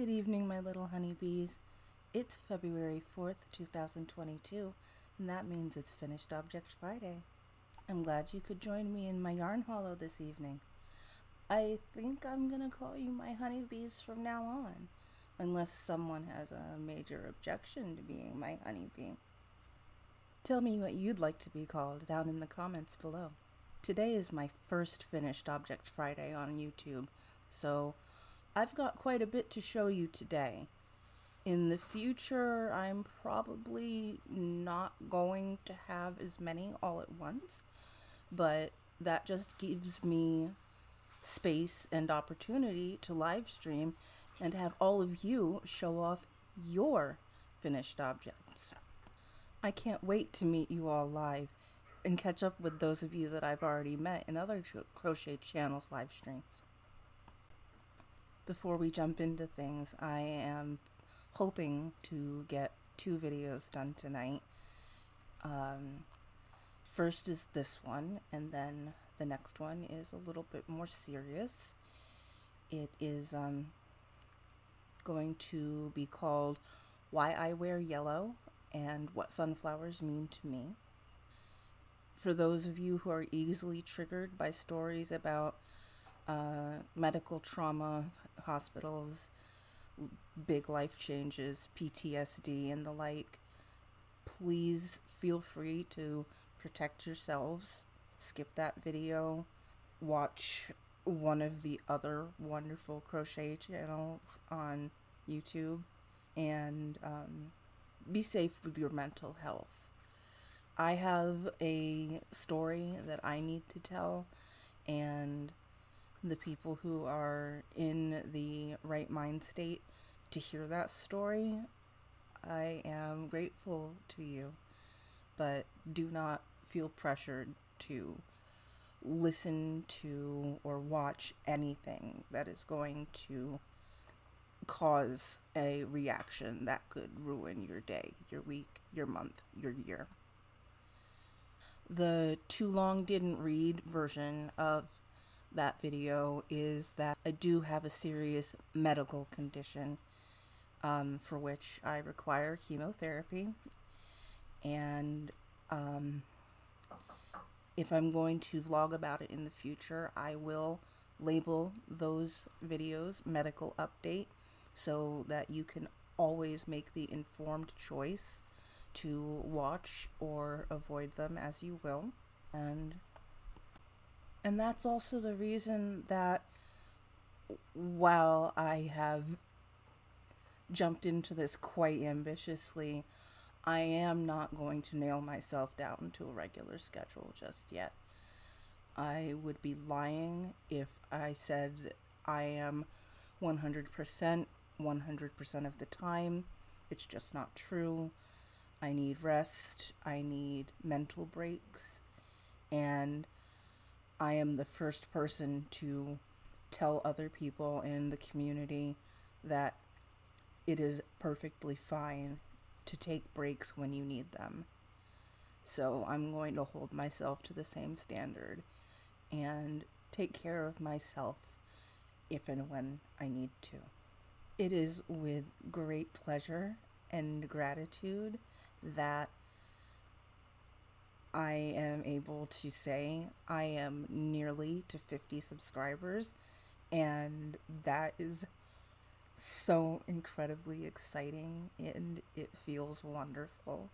Good evening, my little honeybees. It's February 4th, 2022, and that means it's Finished Object Friday. I'm glad you could join me in my yarn haulo this evening. I think I'm gonna call you my honeybees from now on, unless someone has a major objection to being my honeybee. Tell me what you'd like to be called down in the comments below. Today is my first Finished Object Friday on YouTube, so I've got quite a bit to show you today. In the future, I'm probably not going to have as many all at once, but that just gives me space and opportunity to live stream and have all of you show off your finished objects. I can't wait to meet you all live and catch up with those of you that I've already met in other crochet channels live streams. Before we jump into things, I am hoping to get 2 videos done tonight. First is this one, and then the next one is a little bit more serious. It is going to be called Why I Wear Yellow and What Sunflowers Mean to Me. For those of you who are easily triggered by stories about medical trauma, hospitals, big life changes, PTSD and the like, please feel free to protect yourselves. Skip that video, watch one of the other wonderful crochet channels on YouTube, and be safe with your mental health. I have a story that I need to tell, and the people who are in the right mind state to hear that story, I am grateful to you, but do not feel pressured to listen to or watch anything that is going to cause a reaction that could ruin your day, your week, your month, your year. The too long didn't read version of that video is that I do have a serious medical condition for which I require chemotherapy, and if I'm going to vlog about it in the future, I will label those videos medical update so that you can always make the informed choice to watch or avoid them as you will. And that's also the reason that while I have jumped into this quite ambitiously, I am not going to nail myself down to a regular schedule just yet. I would be lying if I said I am 100% of the time. It's just not true. I need rest, I need mental breaks, and I am the first person to tell other people in the community that it is perfectly fine to take breaks when you need them. So I'm going to hold myself to the same standard and take care of myself if and when I need to. It is with great pleasure and gratitude that I am able to say I am nearly to 50 subscribers, and that is so incredibly exciting, and it feels wonderful,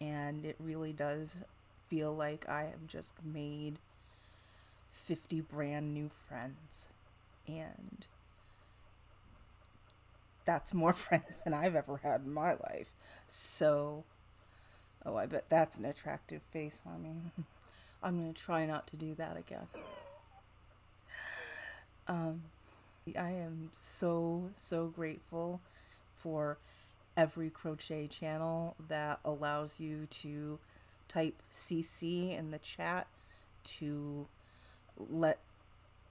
and it really does feel like I have just made 50 brand new friends, and that's more friends than I've ever had in my life. So oh, I bet that's an attractive face on me. I'm going to try not to do that again. I am so grateful for every crochet channel that allows you to type CC in the chat to let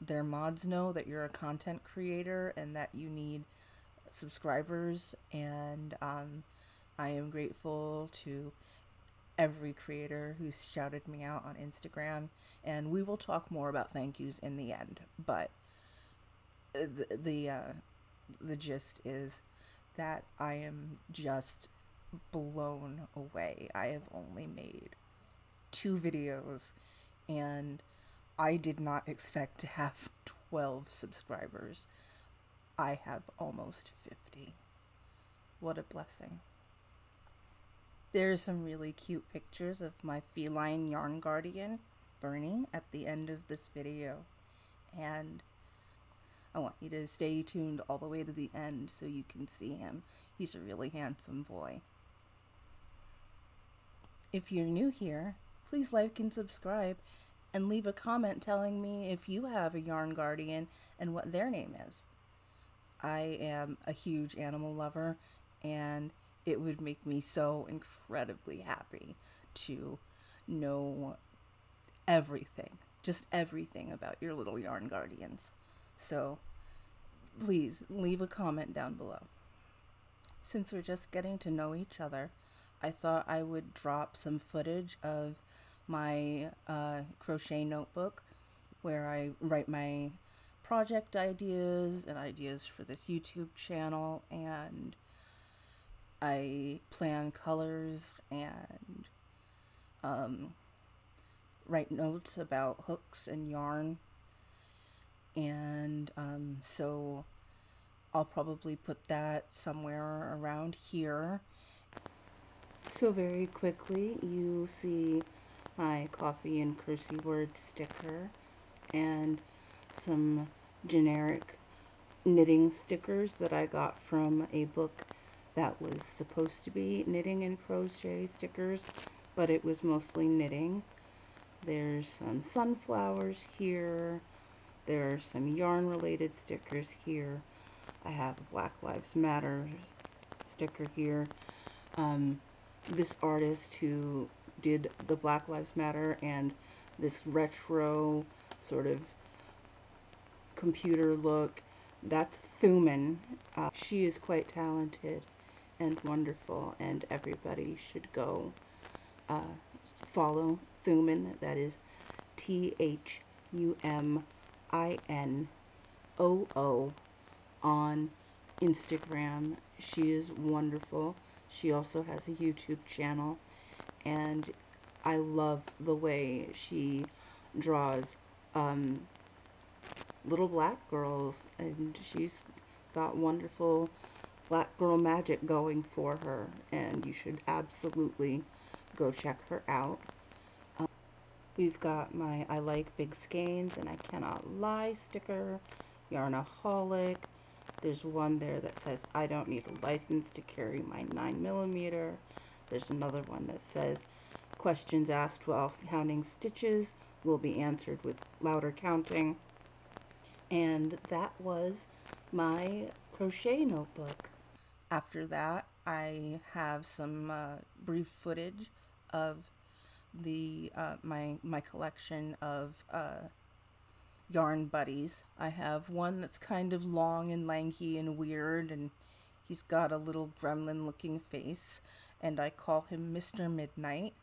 their mods know that you're a content creator and that you need subscribers, and I am grateful to every creator who shouted me out on Instagram, and we will talk more about thank yous in the end, but the the gist is that I am just blown away. I have only made 2 videos and I did not expect to have 12 subscribers. I have almost 50. What a blessing. There are some really cute pictures of my feline yarn guardian, Bernie, at the end of this video. And I want you to stay tuned all the way to the end so you can see him. He's a really handsome boy. If you're new here, please like and subscribe and leave a comment telling me if you have a yarn guardian and what their name is. I am a huge animal lover and it would make me so incredibly happy to know everything, just everything about your little yarn guardians. So please leave a comment down below. Since we're just getting to know each other, I thought I would drop some footage of my crochet notebook where I write my project ideas and ideas for this YouTube channel, and I plan colors and write notes about hooks and yarn. And so I'll probably put that somewhere around here. So very quickly you see my coffee and cursey word sticker and some generic knitting stickers that I got from a book that was supposed to be knitting and crochet stickers, but it was mostly knitting. There's some sunflowers here. There are some yarn related stickers here. I have a Black Lives Matter sticker here. This artist who did the Black Lives Matter and this retro sort of computer look, that's Thumin. She is quite talented and wonderful, and everybody should go follow Thumin. That is THUMINOO on Instagram. She is wonderful. She also has a YouTube channel, and I love the way she draws little black girls, and she's got wonderful black girl magic going for her, and you should absolutely go check her out. We've got my I Like Big Skeins and I Cannot Lie sticker, Yarnaholic. There's one there that says, I don't need a license to carry my 9mm. There's another one that says, questions asked while counting stitches will be answered with louder counting. And that was my crochet notebook. After that, I have some brief footage of the my collection of yarn buddies. I have one that's kind of long and lanky and weird, and he's got a little gremlin looking face, and I call him Mr. Midnight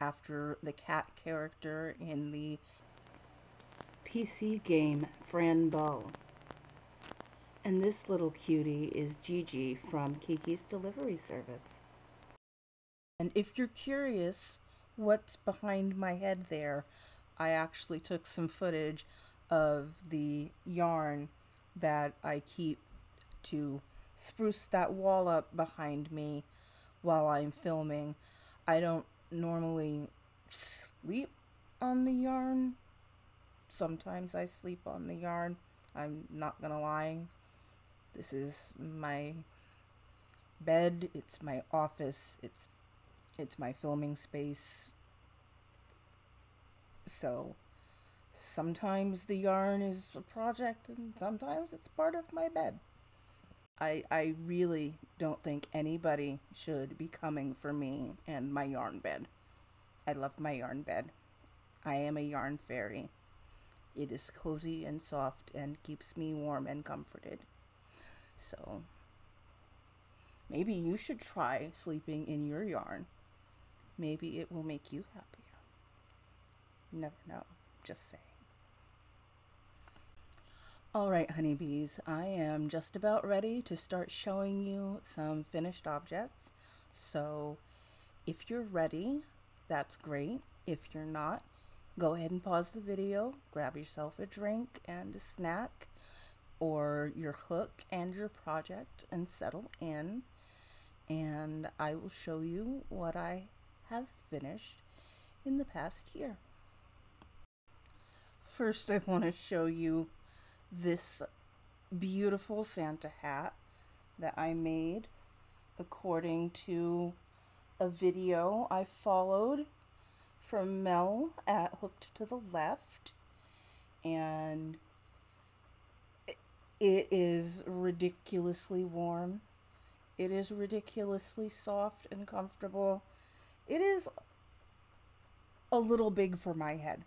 after the cat character in the PC game Fran Bow. And this little cutie is Gigi from Kiki's Delivery Service. And if you're curious what's behind my head there, I actually took some footage of the yarn that I keep to spruce that wall up behind me while I'm filming. I don't normally sleep on the yarn. Sometimes I sleep on the yarn, I'm not gonna lie. This is my bed, it's my office, it's my filming space. So sometimes the yarn is a project and sometimes it's part of my bed. I really don't think anybody should be coming for me and my yarn bed. I love my yarn bed. I am a yarn fairy. It is cozy and soft and keeps me warm and comforted. So maybe you should try sleeping in your yarn. Maybe it will make you happier. Never know, just saying. All right, honeybees, I am just about ready to start showing you some finished objects. So if you're ready, that's great. If you're not, go ahead and pause the video, grab yourself a drink and a snack or your hook and your project and settle in. And I will show you what I have finished in the past year. First, I want to show you this beautiful Santa hat that I made according to a video I followed from Mel at Hooked to the Left, and it is ridiculously warm. It is ridiculously soft and comfortable. It is a little big for my head,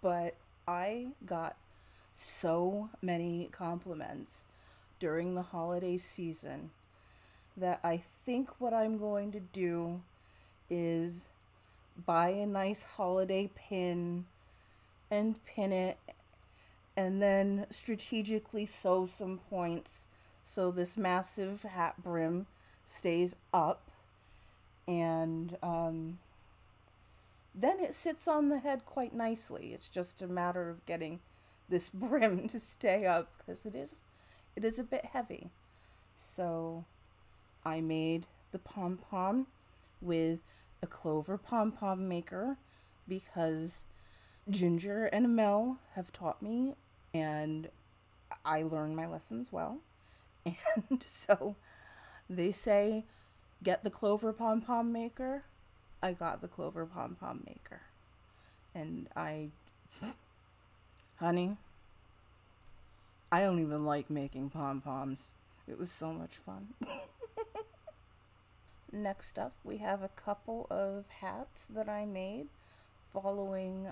but I got so many compliments during the holiday season that I think what I'm going to do is buy a nice holiday pin and pin it and then strategically sew some points so this massive hat brim stays up, and then it sits on the head quite nicely. It's just a matter of getting this brim to stay up because it is a bit heavy. So I made the pom-pom with a clover pom-pom maker because Ginger and Mel have taught me and I learned my lessons well. And so they say, get the clover pom-pom maker. I got the clover pom-pom maker. And honey, I don't even like making pom-poms. It was so much fun. Next up, we have a couple of hats that I made following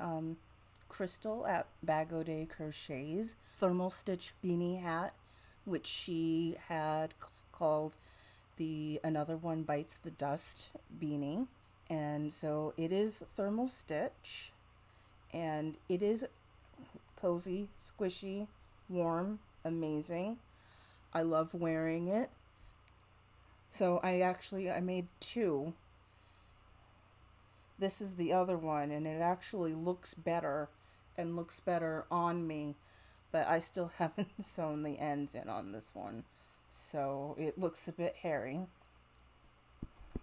Crystal at Bag O' Day Crochet's Thermal Stitch Beanie hat, which she had called the Another One Bites the Dust Beanie. And so it is Thermal Stitch, and it is cozy, squishy, warm, amazing. I love wearing it. So I made two. This is the other one, and it actually looks better and looks better on me, but I still haven't sewn the ends in on this one, so it looks a bit hairy.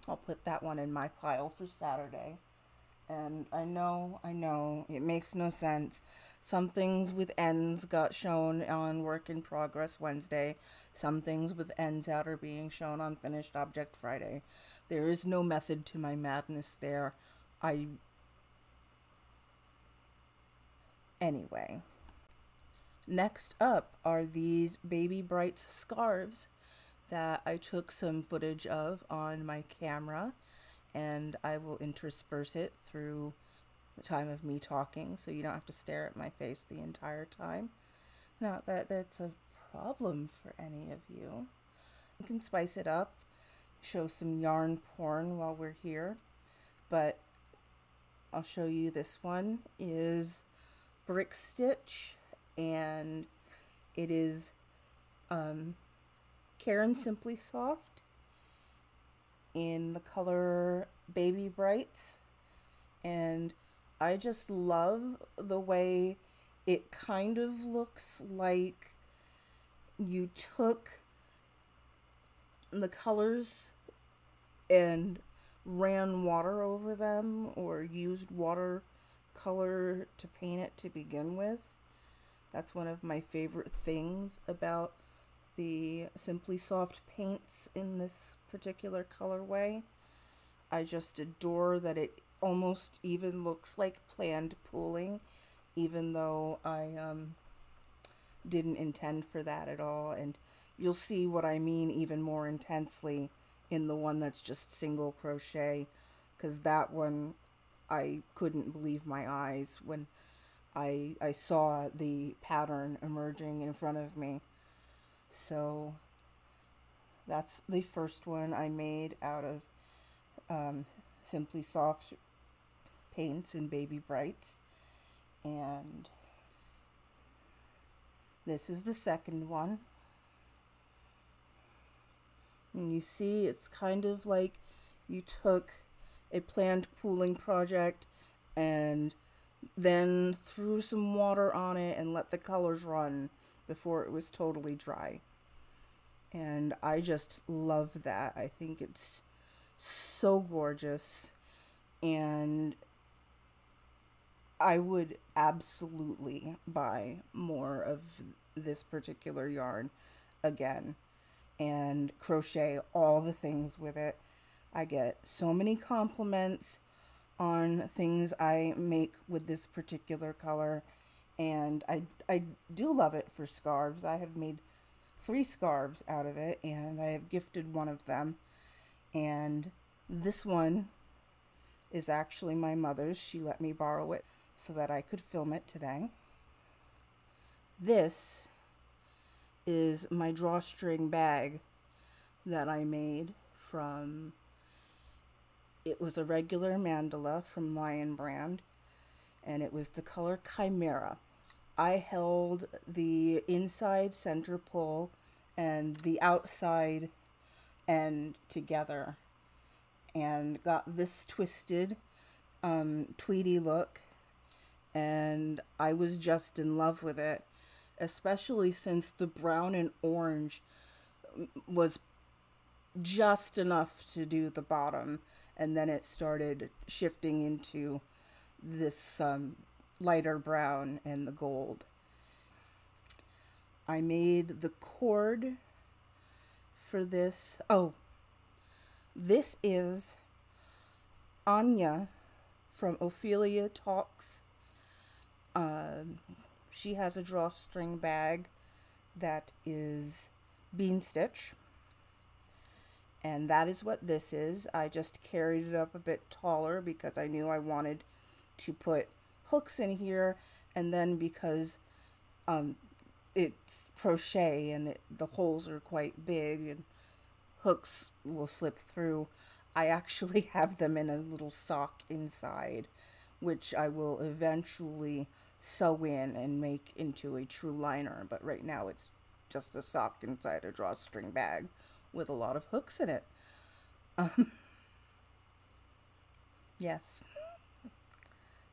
I'll put that one in my pile for Saturday. And I know, it makes no sense. Some things with ends got shown on Work in Progress Wednesday. Some things with ends out are being shown on Finished Object Friday. There is no method to my madness there. Anyway. Next up are these Baby Brights scarves that I took some footage of on my camera, and I will intersperse it through the time of me talking so you don't have to stare at my face the entire time. Not that that's a problem for any of you. You can spice it up, show some yarn porn while we're here, but I'll show you this one is Brick Stitch, and it is Caron Simply Soft in the color Baby Brights, and I just love the way it kind of looks like you took the colors and ran water over them or used watercolor to paint it to begin with. That's one of my favorite things about the Simply Soft paints in this particular colorway. I just adore that it almost even looks like planned pooling, even though I didn't intend for that at all. And you'll see what I mean even more intensely in the one that's just single crochet, because that one I couldn't believe my eyes when I saw the pattern emerging in front of me. So that's the first one I made out of Simply Soft paints and Baby Brights. And This is the second one. And you see it's kind of like you took a planned pooling project and then threw some water on it and let the colors run before it was totally dry. And I just love that. I think it's so gorgeous, and I would absolutely buy more of this particular yarn again and crochet all the things with it. I get so many compliments on things I make with this particular color, and I do love it for scarves. I have made 3 scarves out of it, and I have gifted one of them, and this one is actually my mother's. She let me borrow it so that I could film it today. This is my drawstring bag that I made from, it was a regular mandala from Lion Brand, and it was the color Chimera. I held the inside center pull and the outside end together and got this twisted tweedy look, and I was just in love with it, especially since the brown and orange was just enough to do the bottom, and then it started shifting into this lighter brown and the gold. I made the cord for this. Oh, this is Anya from Ophelia Talks. She has a drawstring bag that is bean stitch, and that is what this is. I just carried it up a bit taller because I knew I wanted to put hooks in here, and then because it's crochet and the holes are quite big and hooks will slip through, I actually have them in a little sock inside, which I will eventually sew in and make into a true liner, but right now it's just a sock inside a drawstring bag with a lot of hooks in it. Yes.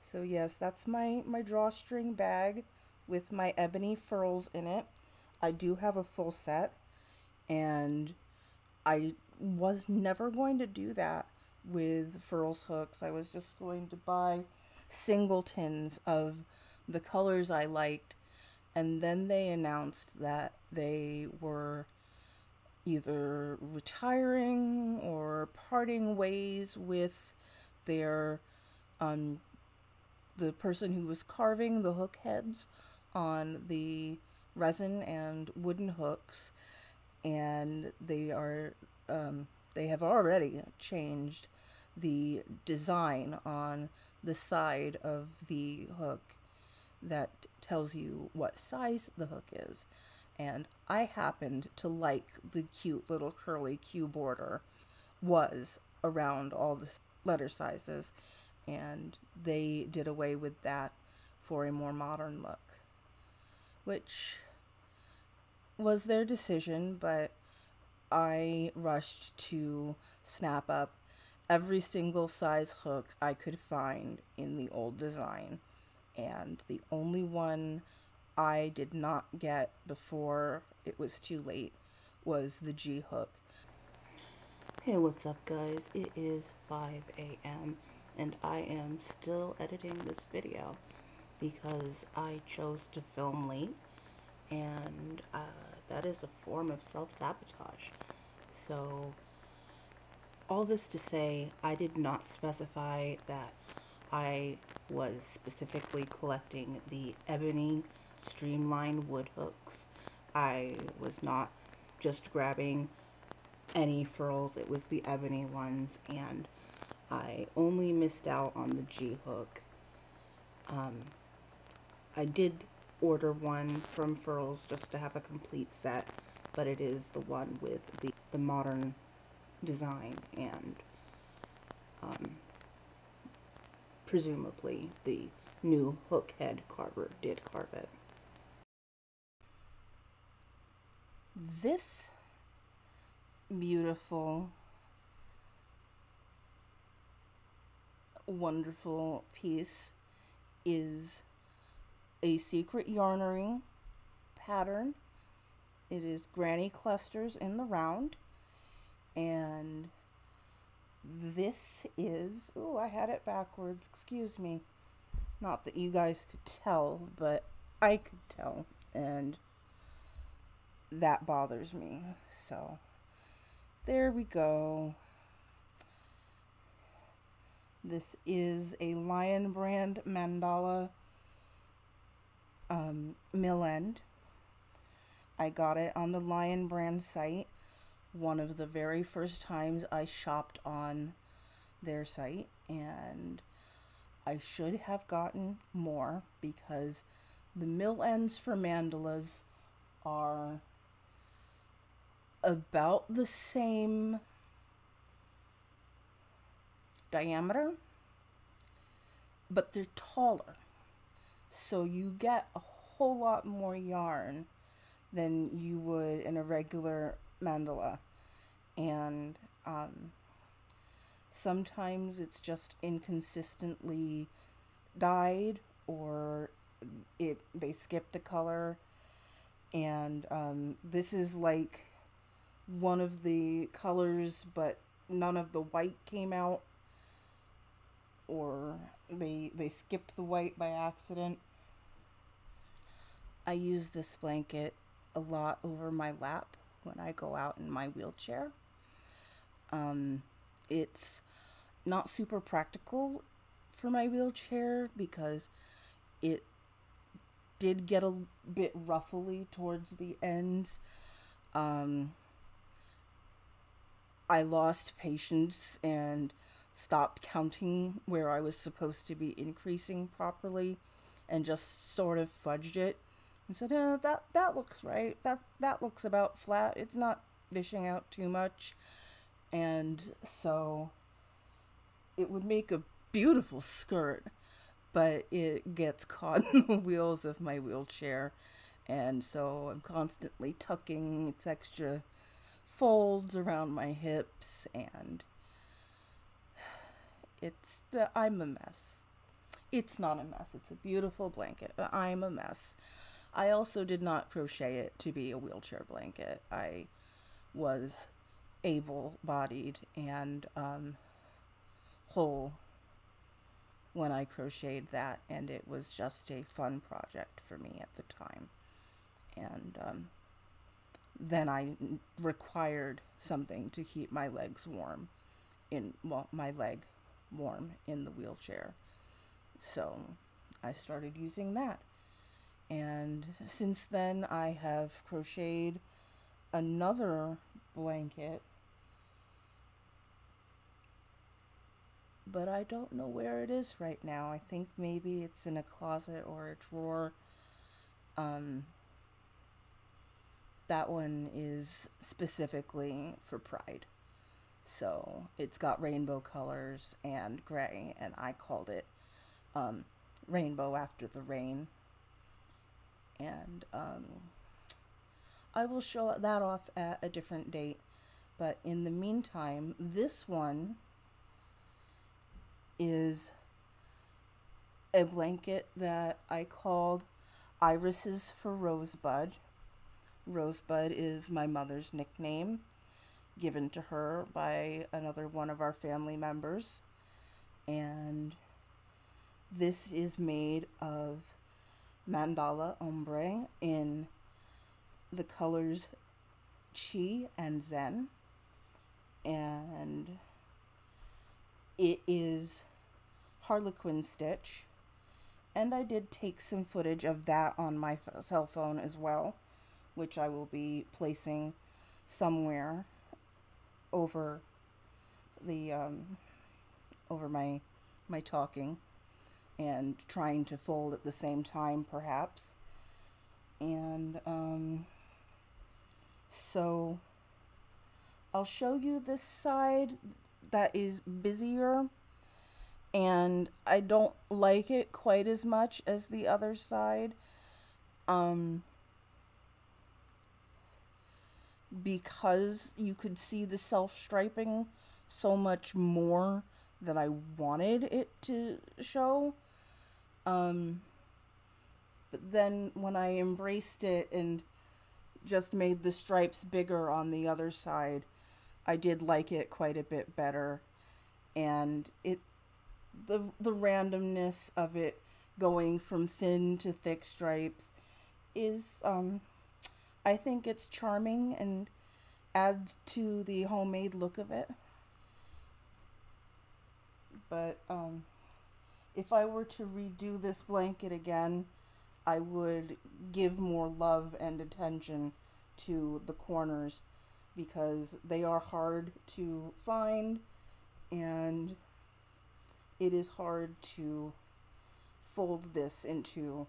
So yes, that's my drawstring bag with my ebony furls in it. I do have a full set, and I was never going to do that with furls hooks. I was just going to buy singletons of the colors I liked, and then they announced that they were either retiring or parting ways with their the person who was carving the hook heads on the resin and wooden hooks, and they are they have already changed the design on the side of the hook that tells you what size the hook is, and I happened to like the cute little curly Q border was around all the letter sizes, and they did away with that for a more modern look, which was their decision, but I rushed to snap up every single size hook I could find in the old design, and the only one I did not get before it was too late was the G hook. Hey, what's up guys? It is 5 AM and I am still editing this video because I chose to film late, and that is a form of self-sabotage. So all this to say, I did not specify that I was specifically collecting the ebony streamlined wood hooks. I was not just grabbing any furls, it was the ebony ones, and I only missed out on the G hook. I did order one from Furls just to have a complete set, but it is the one with the modern design and presumably the new hook head carver did carve it. this beautiful, wonderful piece is a secret yarnery pattern. It is granny clusters in the round, and this is, oh, I had it backwards, excuse me. Not that you guys could tell, but I could tell, and that bothers me. So there we go. This is a Lion Brand Mandala Mill End. I got it on the Lion Brand site, one of the very first times I shopped on their site, and I should have gotten more because the mill ends for mandalas are about the same diameter, but they're taller, so you get a whole lot more yarn than you would in a regular mandala. And sometimes it's just inconsistently dyed, or they skipped a color. And this is like one of the colors, but none of the white came out, or they skipped the white by accident. I use this blanket a lot over my lap when I go out in my wheelchair. It's not super practical for my wheelchair because it did get a bit ruffly towards the ends. I lost patience and stopped counting where I was supposed to be increasing properly and just sort of fudged it and said, eh, that looks right. That looks about flat. It's not dishing out too much. And so it would make a beautiful skirt, but it gets caught in the wheels of my wheelchair. And so I'm constantly tucking its extra folds around my hips, and I'm a mess. It's not a mess. It's a beautiful blanket, but I'm a mess. I also did not crochet it to be a wheelchair blanket. I was able-bodied and whole when I crocheted that, and it was just a fun project for me at the time. And then I required something to keep my legs warm in, well, my leg warm in the wheelchair, so I started using that. And since then I have crocheted another blanket, but I don't know where it is right now. I think maybe it's in a closet or a drawer. That one is specifically for Pride. So it's got rainbow colors and gray, and I called it Rainbow After the Rain. And I will show that off at a different date. But in the meantime, this one is a blanket that I called Irises for Rosebud. Rosebud is my mother's nickname given to her by another one of our family members. And this is made of Mandala Ombre in the colors Chi and Zen. And it is Harlequin Stitch. And I did take some footage of that on my cell phone as well, which I will be placing somewhere over the over my talking and trying to fold at the same time, perhaps. And so I'll show you this side that is busier, and I don't like it quite as much as the other side. because you could see the self-striping so much more than I wanted it to show. But then when I embraced it and just made the stripes bigger on the other side, I did like it quite a bit better. And it, the randomness of it going from thin to thick stripes is, I think it's charming and adds to the homemade look of it. But if I were to redo this blanket again, I would give more love and attention to the corners, because they are hard to find and it is hard to fold this into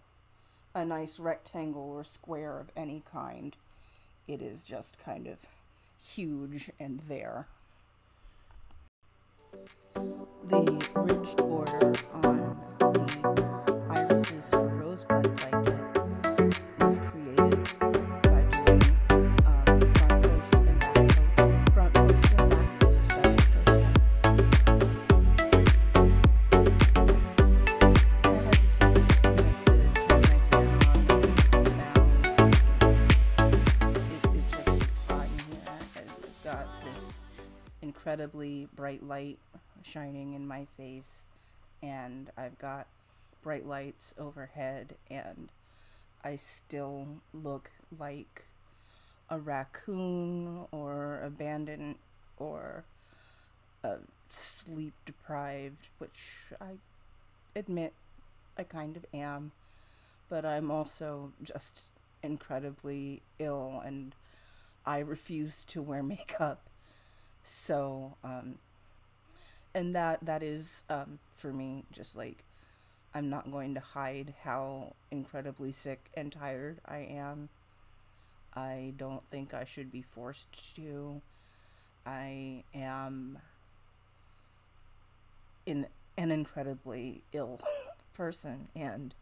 a nice rectangle or square of any kind. It is just kind of huge and there. The ridged border on the irises for Rosebud blanket was created by doing front post and back post, front post and back post, I had to take a few minutes to turn my fan on and it just is hot in here. I've got this incredibly bright light shining in my face, and I've got bright lights overhead, and I still look like a raccoon or abandoned or sleep deprived, which I admit I kind of am, but I'm also just incredibly ill and I refuse to wear makeup. So and that is for me, just like, I'm not going to hide how incredibly sick and tired I am. I don't think I should be forced to. I am an incredibly ill person, and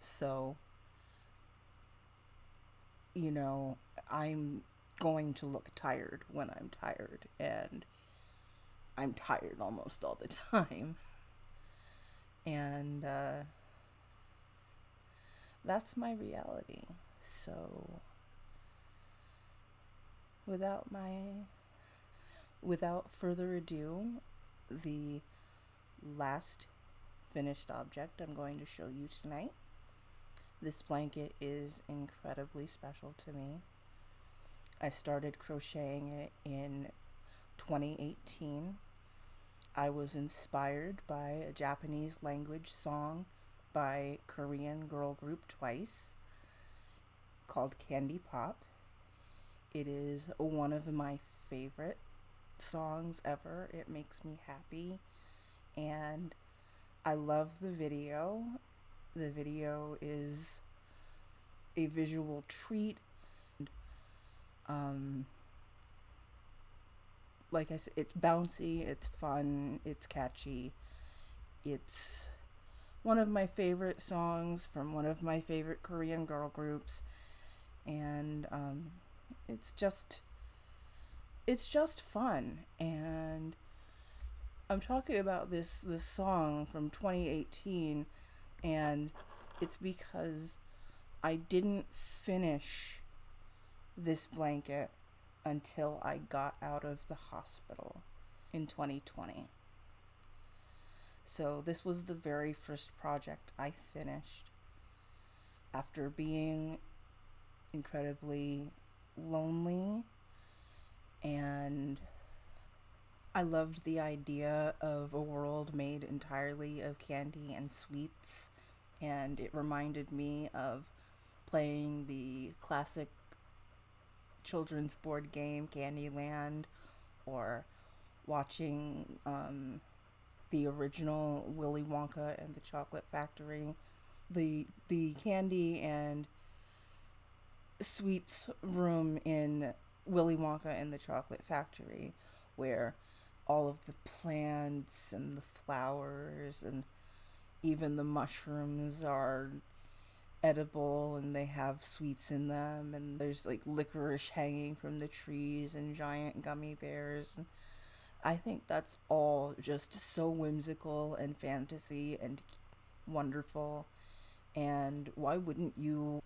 so, you know, I'm going to look tired when I'm tired, and I'm tired almost all the time. And that's my reality. So without further ado, the last finished object I'm going to show you tonight. This blanket is incredibly special to me. I started crocheting it in 2018. I was inspired by a Japanese language song by Korean girl group TWICE called Candy Pop. It is one of my favorite songs ever. It makes me happy, and I love the video. The video is a visual treat. Like I said, it's bouncy, it's fun, it's catchy. It's one of my favorite songs from one of my favorite Korean girl groups. And it's just fun. And I'm talking about this song from 2018, and it's because I didn't finish this blanket until I got out of the hospital in 2020. So this was the very first project I finished after being incredibly lonely, and I loved the idea of a world made entirely of candy and sweets, and it reminded me of playing the classic children's board game Candyland, or watching the original Willy Wonka and the Chocolate Factory. The candy and sweets room in Willy Wonka and the Chocolate Factory, where all of the plants and the flowers and even the mushrooms are edible, and they have sweets in them, and there's like licorice hanging from the trees and giant gummy bears. And I think that's all just so whimsical and fantasy and wonderful, and why wouldn't you?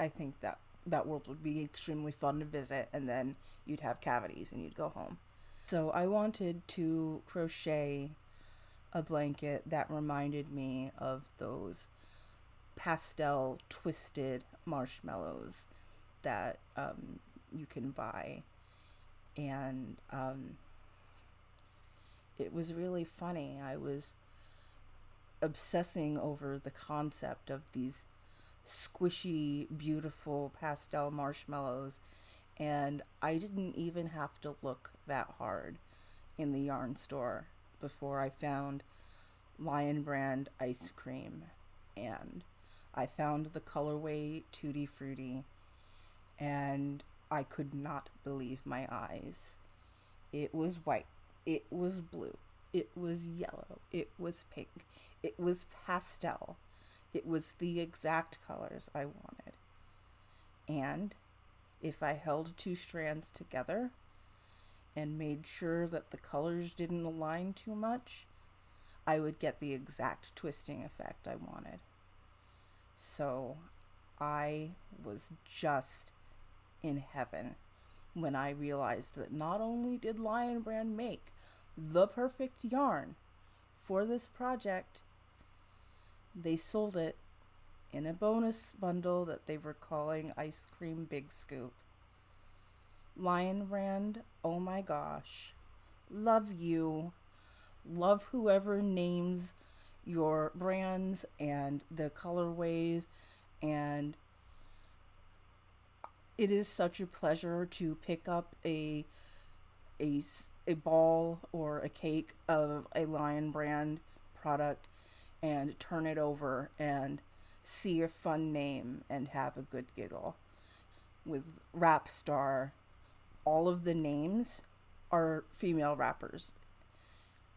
I think that world would be extremely fun to visit, and then you'd have cavities and you'd go home. So I wanted to crochet a blanket that reminded me of those pastel twisted marshmallows that you can buy, and it was really funny. I was obsessing over the concept of these squishy, beautiful pastel marshmallows, and I didn't even have to look that hard in the yarn store before I found Lion Brand Ice Cream, and I found the colorway Tutti Frutti, and I could not believe my eyes. It was white, it was blue, it was yellow, it was pink, it was pastel. It was the exact colors I wanted. And if I held two strands together and made sure that the colors didn't align too much, I would get the exact twisting effect I wanted. So I was just in heaven when I realized that not only did Lion Brand make the perfect yarn for this project, they sold it in a bonus bundle that they were calling Ice Cream Big Scoop. Lion Brand, oh my gosh, love you. Love whoever names your brands and the colorways, and it is such a pleasure to pick up a ball or a cake of a Lion Brand product and turn it over and see a fun name and have a good giggle. With Rapstar, all of the names are female rappers,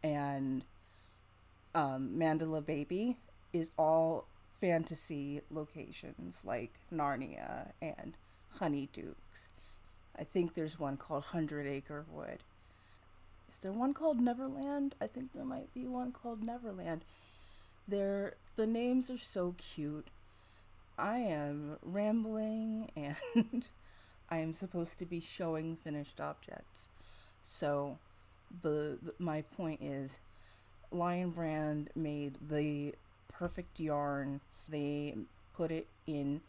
and Mandala Baby is all fantasy locations like Narnia and Honeydukes. I think there's one called 100 Acre Wood. Is there one called Neverland? I think there might be one called Neverland. The names are so cute. I am rambling, and I am supposed to be showing finished objects. So my point is, Lion Brand made the perfect yarn. They put it in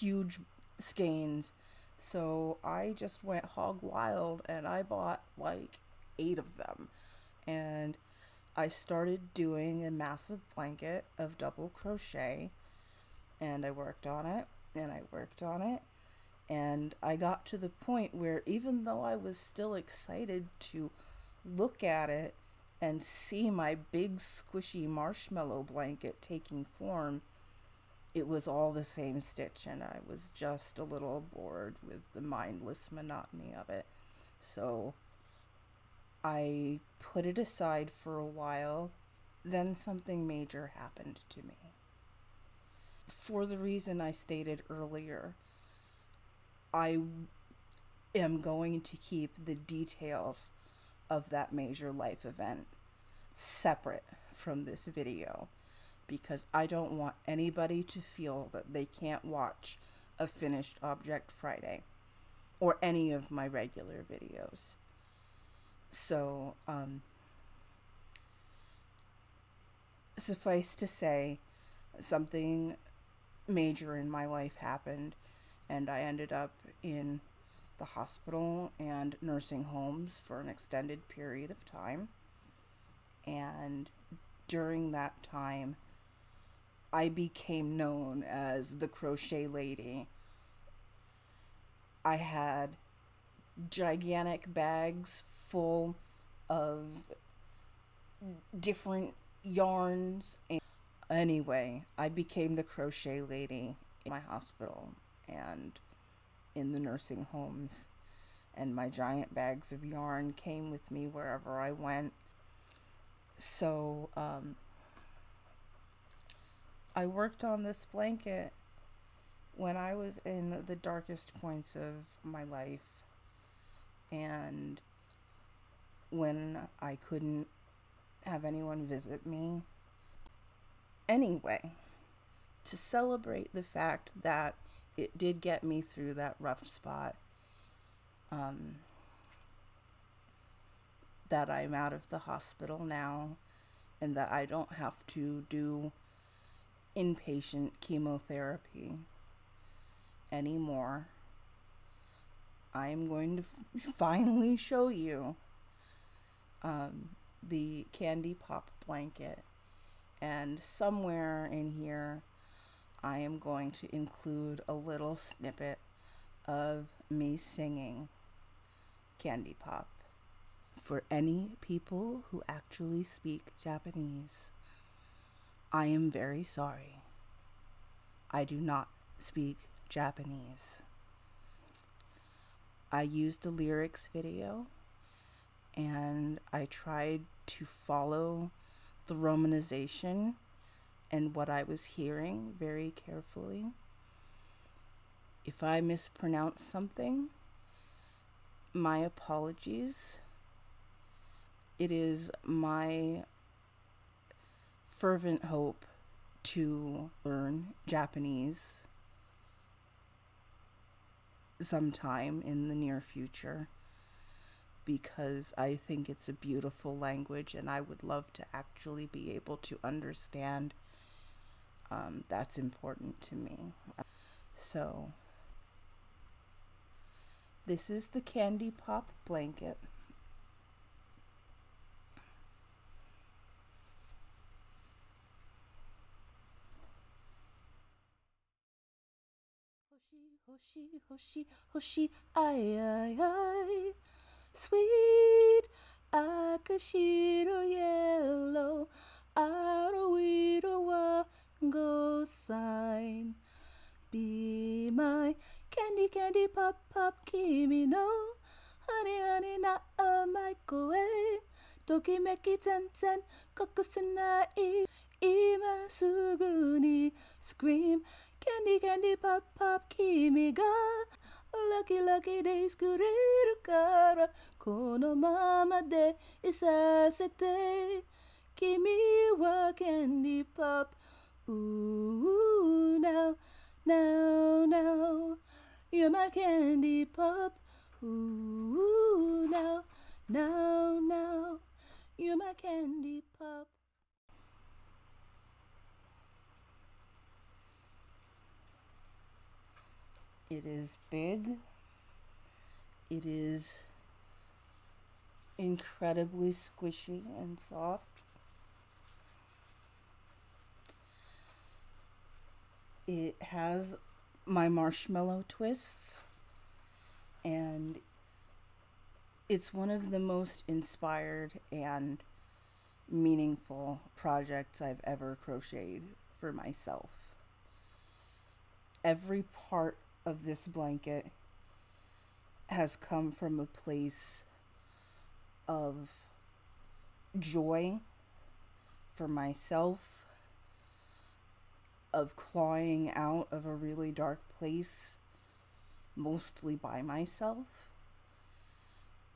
huge skeins. So I just went hog wild, and I bought like 8 of them. And I started doing a massive blanket of double crochet, and I worked on it, and I worked on it, and I got to the point where even though I was still excited to look at it and see my big squishy marshmallow blanket taking form, it was all the same stitch, and I was just a little bored with the mindless monotony of it. So I put it aside for a while, then something major happened to me. For the reason I stated earlier, I am going to keep the details of that major life event separate from this video, because I don't want anybody to feel that they can't watch a Finished Object Friday or any of my regular videos. So, suffice to say, something major in my life happened, and I ended up in the hospital and nursing homes for an extended period of time. And during that time, I became known as the crochet lady. I had gigantic bags full of different yarns. And anyway, I became the crochet lady in my hospital and in the nursing homes, and my giant bags of yarn came with me wherever I went. So I worked on this blanket when I was in the darkest points of my life and when I couldn't have anyone visit me. Anyway, to celebrate the fact that it did get me through that rough spot, that I'm out of the hospital now and that I don't have to do inpatient chemotherapy anymore, I'm going to finally show you the Candy Pop blanket, and somewhere in here I am going to include a little snippet of me singing Candy Pop for any people who actually speak Japanese. I am very sorry. I do not speak Japanese. I used a lyrics video and I tried to follow the romanization and what I was hearing very carefully. If I mispronounce something, my apologies. It is my fervent hope to learn Japanese sometime in the near future, because I think it's a beautiful language and I would love to actually be able to understand. That's important to me. So this is the Candy Pop blanket. Hoshi, hoshi, hoshi, ai, ai, ai. Sweet akashiro yellow, aroiro wa go sign. Be my candy, candy pop, pop, kimi no. Honey, honey, na my koe. Tokimeki ten ten, kokusenai. Ima sugu ni scream. Candy, candy, pop, pop, kimi ga lucky, lucky days kureru kara kono mama de isasete. Kimi wa candy pop. Ooh, now, now, now, you're my candy pop. Ooh, now, now, now, you're my candy pop. It is big. It is incredibly squishy and soft. It has my marshmallow twists, and it's one of the most inspired and meaningful projects I've ever crocheted for myself. Every part of this blanket has come from a place of joy for myself, of clawing out of a really dark place, mostly by myself,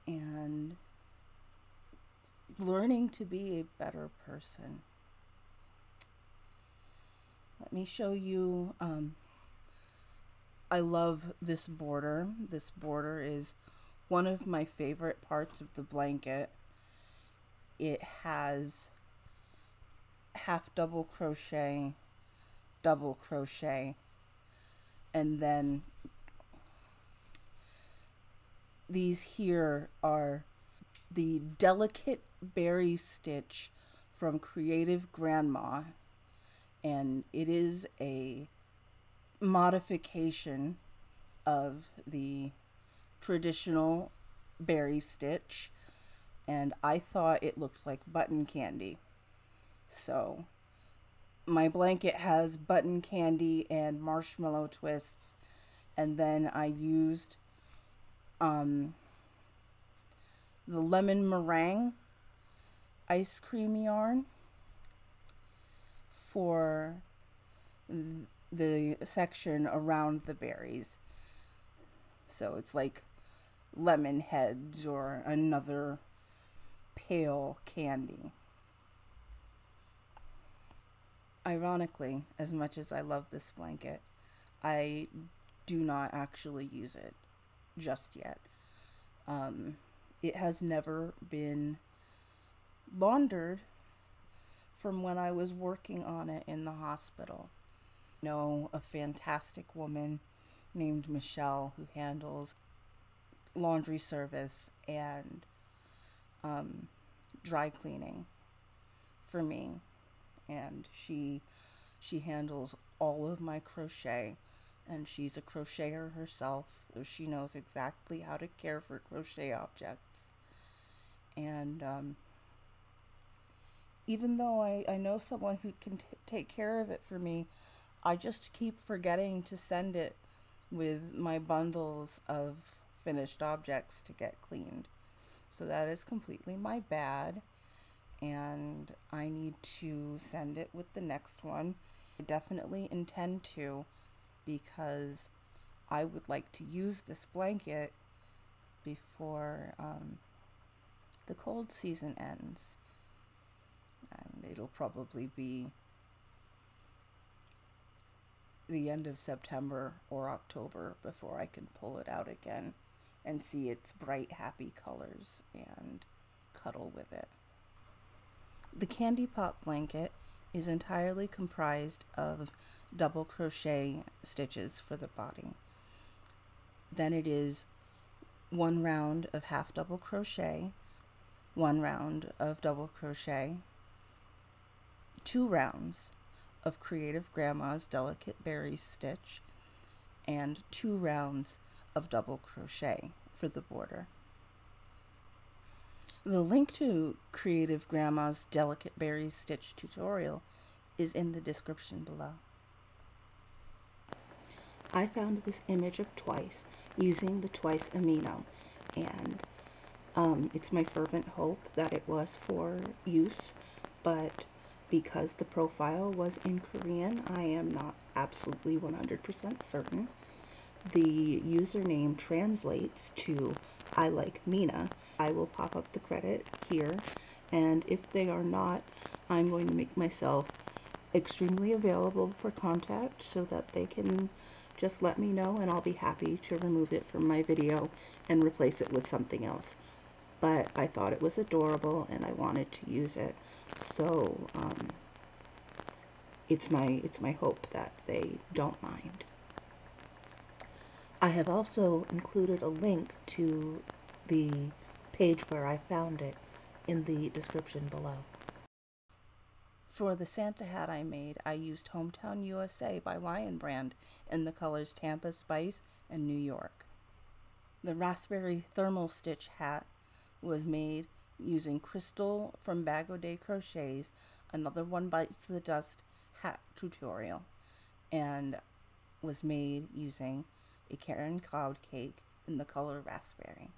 and learning to be a better person. Let me show you, I love this border. This border is one of my favorite parts of the blanket. It has half double crochet, and then these here are the Delicate Berry Stitch from Creative Grandma, and it is a modification of the traditional berry stitch, and I thought it looked like button candy. So my blanket has button candy and marshmallow twists, and then I used the lemon meringue ice cream yarn for the section around the berries. So it's like lemon heads or another pale candy. Ironically, as much as I love this blanket, I do not actually use it just yet. It has never been laundered from when I was working on it in the hospital. I know a fantastic woman named Michelle who handles laundry service and dry cleaning for me, and she handles all of my crochet, and she's a crocheter herself, so she knows exactly how to care for crochet objects. And even though I know someone who can take care of it for me, I just keep forgetting to send it with my bundles of finished objects to get cleaned. So that is completely my bad, and I need to send it with the next one. I definitely intend to, because I would like to use this blanket before the cold season ends. And it'll probably be the end of September or October before I can pull it out again and see its bright, happy colors and cuddle with it. The Candy Pop blanket is entirely comprised of double crochet stitches for the body. Then it is one round of half double crochet, one round of double crochet, two rounds of Creative Grandma's Delicate Berry Stitch, and two rounds of double crochet for the border. The link to Creative Grandma's Delicate Berry Stitch tutorial is in the description below. I found this image of Twice using the TWICE Amino, and it's my fervent hope that it was for use, but because the profile was in Korean, I am not absolutely 100% certain. The username translates to I Like Mina. I will pop up the credit here, and if they are not, I'm going to make myself extremely available for contact so that they can just let me know, and I'll be happy to remove it from my video and replace it with something else. But I thought it was adorable and I wanted to use it, so it's my hope that they don't mind. I have also included a link to the page where I found it in the description below. For the Santa hat I made, I used Hometown USA by Lion Brand in the colors Tampa Spice and New York. The raspberry thermal stitch hat was made using Crystal from Bag O' Day Crochet's Another One Bites the Dust hat tutorial, and was made using a Caron Cloud Cake in the color Raspberry.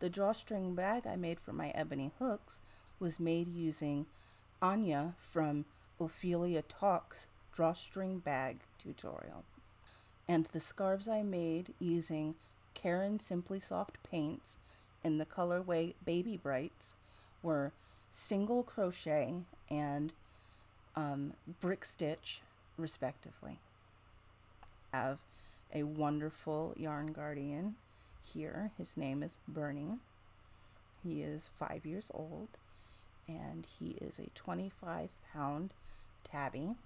The drawstring bag I made for my ebony hooks was made using Anya from Ophelia Talks Drawstring Bag Tutorial. And the scarves I made using Caron Simply Soft Paints in the colorway Baby Brights were single crochet and brick stitch, respectively. I have a wonderful yarn guardian here. His name is Bernie. He is 5 years old, and he is a 25-pound tabby.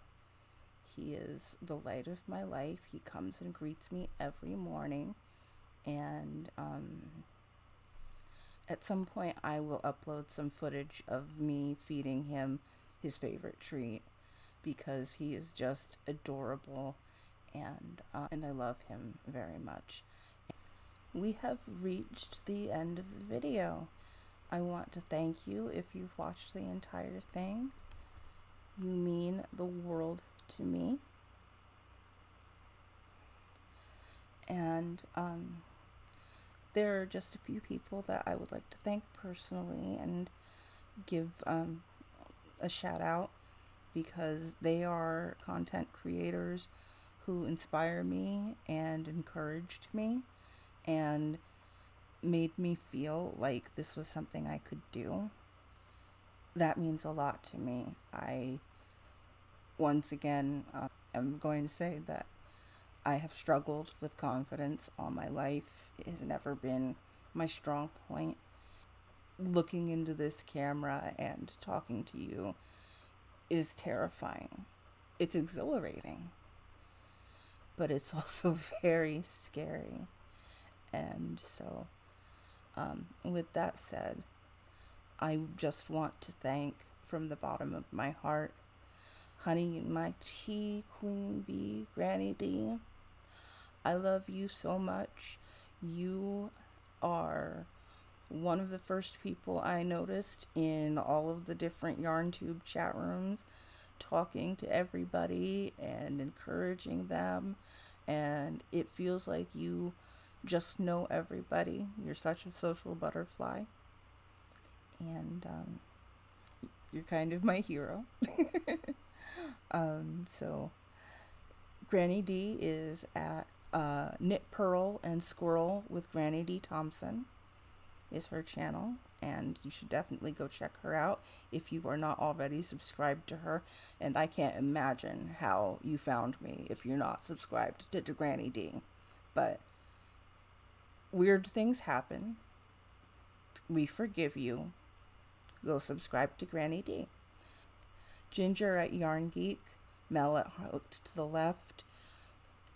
He is the light of my life. He comes and greets me every morning, and at some point I will upload some footage of me feeding him his favorite treat, because he is just adorable. And I love him very much. We have reached the end of the video. I want to thank you if you've watched the entire thing. You mean the world to me. And there are just a few people that I would like to thank personally and give a shout out. because they are content creators who inspire me and encouraged me and made me feel like this was something I could do. That means a lot to me. I, once again, am going to say that I have struggled with confidence all my life. It has never been my strong point. Looking into this camera and talking to you is terrifying. It's exhilarating, but it's also very scary. And so with that said, I just want to thank from the bottom of my heart Honey and My Tea, Queen Bee, Granny D. I love you so much. You are one of the first people I noticed in all of the different YarnTube chat rooms, talking to everybody and encouraging them. And it feels like you just know everybody. You're such a social butterfly. And you're kind of my hero. So Granny D is at Knit Pearl and Squirrel with Granny D Thompson is her channel, and you should definitely go check her out if you are not already subscribed to her. And I can't imagine how you found me if you're not subscribed to Granny D. But weird things happen. We forgive you. Go subscribe to Granny D. Ginger at Yarn Geek, Mel at Hooked to the Left,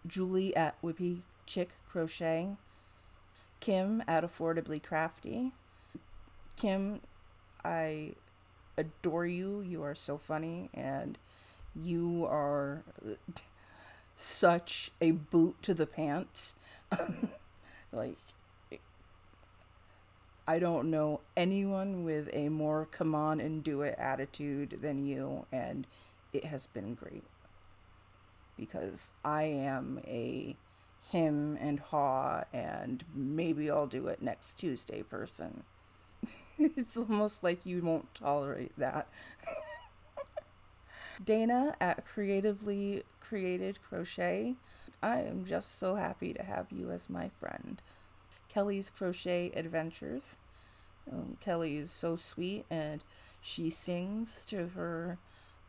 Julie at Whippy Chick Crochet, Kim at Affordably Crafty. Kim, I adore you. You are so funny, and you are such a boot to the pants. Like, I don't know anyone with a more come on and do it attitude than you, and it has been great because I am a him and haw and maybe I'll do it next Tuesday person. It's almost like you won't tolerate that. Dana at Creatively Created Crochet, I am just so happy to have you as my friend. Kelly's Crochet Adventures. Kelly is so sweet, and she sings to her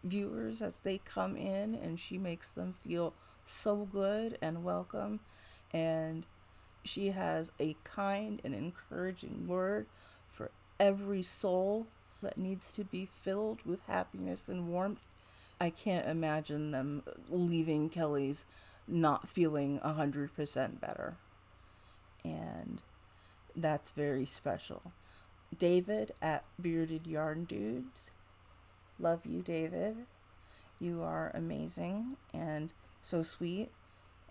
viewers as they come in, and she makes them feel so good and welcome, and she has a kind and encouraging word for every soul that needs to be filled with happiness and warmth. I can't imagine them leaving Kelly's not feeling 100% better. And that's very special. David at Bearded Yarn Dudes. Love you, David. You are amazing and so sweet.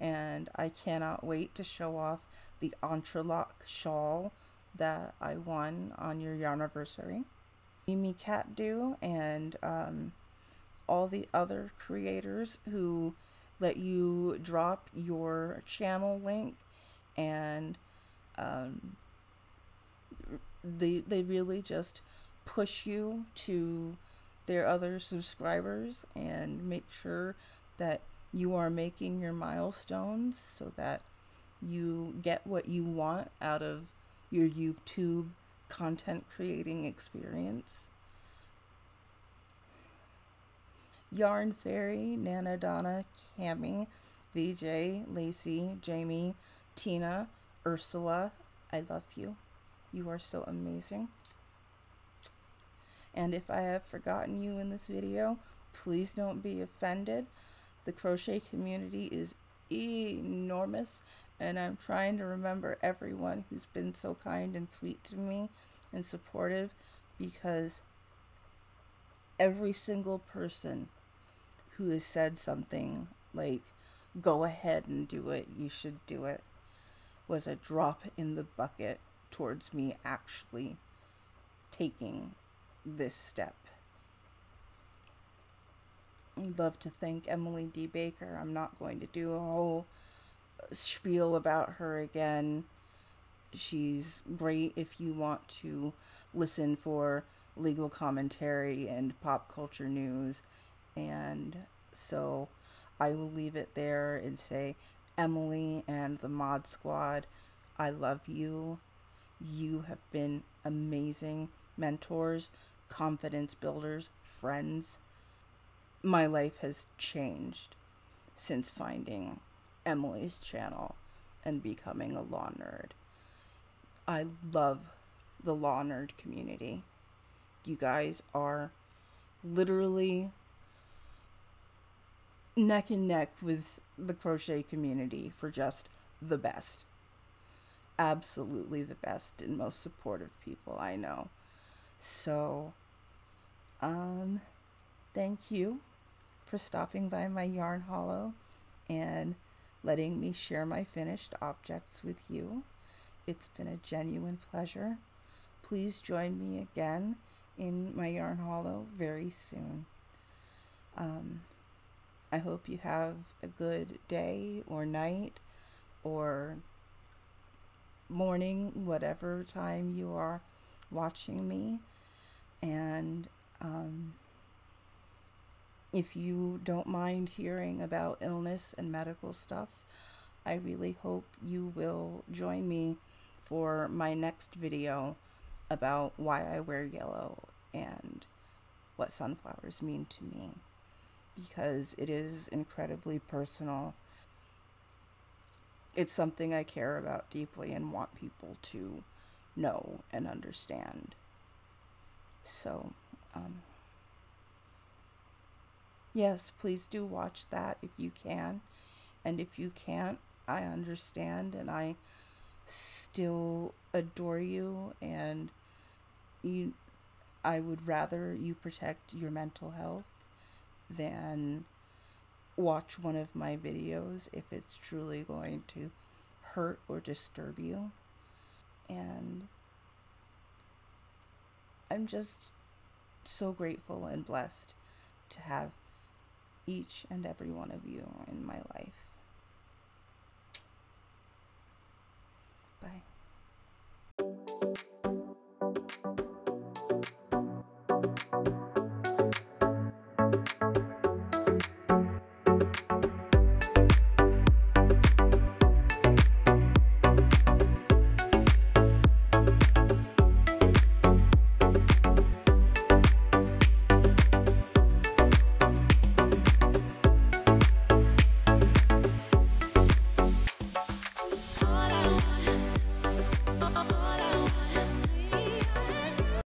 And I cannot wait to show off the entrelock shawl that I won on your yarniversary. Mimi Catdew and all the other creators who let you drop your channel link, and they really just push you to their other subscribers and make sure that you are making your milestones so that you get what you want out of your YouTube content creating experience. Yarn Fairy, Nana Donna, Cammy, VJ, Lacey, Jamie, Tina, Ursula, I love you. You are so amazing. And if I have forgotten you in this video, please don't be offended. The crochet community is enormous, and I'm trying to remember everyone who's been so kind and sweet to me and supportive, because every single person who has said something like, go ahead and do it, you should do it, was a drop in the bucket towards me actually taking this step. I'd love to thank Emily D. Baker. I'm not going to do a whole spiel about her again. She's great if you want to listen for legal commentary and pop culture news And so I will leave it there and say, Emily and the Mod Squad, I love you. You have been amazing mentors, confidence builders, friends. My life has changed since finding Emily's channel and becoming a law nerd. I love the law nerd community. You guys are literally neck and neck with the crochet community for just the best. Absolutely the best and most supportive people I know. So, thank you for stopping by my yarn hollow and letting me share my finished objects with you. It's been a genuine pleasure. Please join me again in my yarn hollow very soon. I hope you have a good day or night or morning, whatever time you are watching me. And if you don't mind hearing about illness and medical stuff, I really hope you will join me for my next video about why I wear yellow and what sunflowers mean to me, because it is incredibly personal. It's something I care about deeply and want people to know and understand. So, yes, please do watch that if you can. And if you can't, I understand, and I still adore you, and I would rather you protect your mental health than watch one of my videos if it's truly going to hurt or disturb you. And I'm just so grateful and blessed to have each and every one of you in my life.